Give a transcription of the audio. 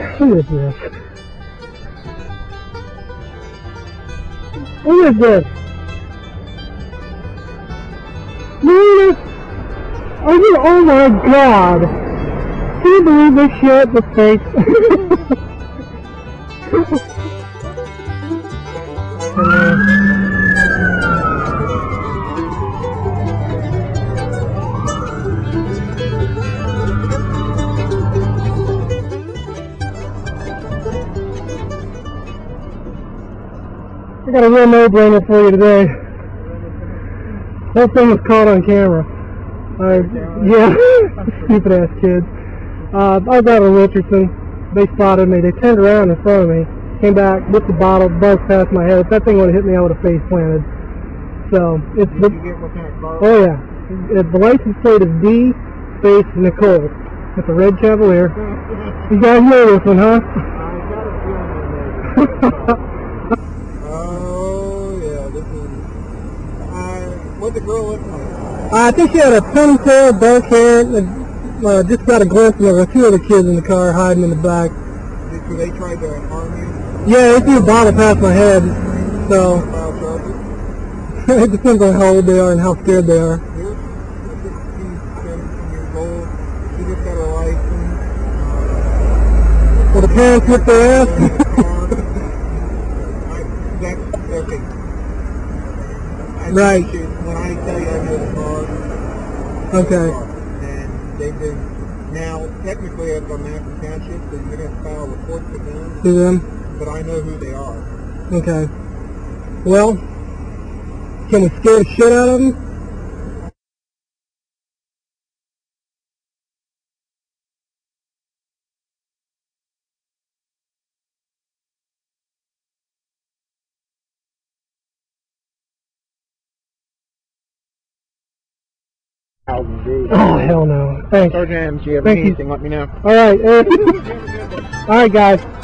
Who is this? Who is this? Really? Are you? Oh my God! Can you believe this shit in the face? I got a real no-brainer for you today. The whole thing was caught on camera. Yeah, stupid ass kids. I was out in Richardson. They spotted me. They turned around in front of me. Came back with the bottle, buzzed past my head. If that thing would have hit me, I would have face planted. So it's the. Did you get what kind of bottle? Oh yeah. The license plate is D space Nicole. It's a red Cavalier. You guys know this one, huh? I got a feeling. What the girl look like? I think she had a ponytail, dark hair, and just got a glimpse of a few of the kids in the car hiding in the back. So they tried to harm you? Yeah, they threw a bottle past my head. So it depends on how old they are and how scared they are. You're 16 years old. You just got a license. Well, the parents whipped their ass. That's okay. Right. I tell you I know the car. Okay. And they've been, now technically I've got Madison Township, so you're going to file reports to them. To them? But I know who they are. Okay. Well, can we scare the shit out of them? Oh, hell no. Thanks. Sergeant, if you have anything, let me know. Alright, guys.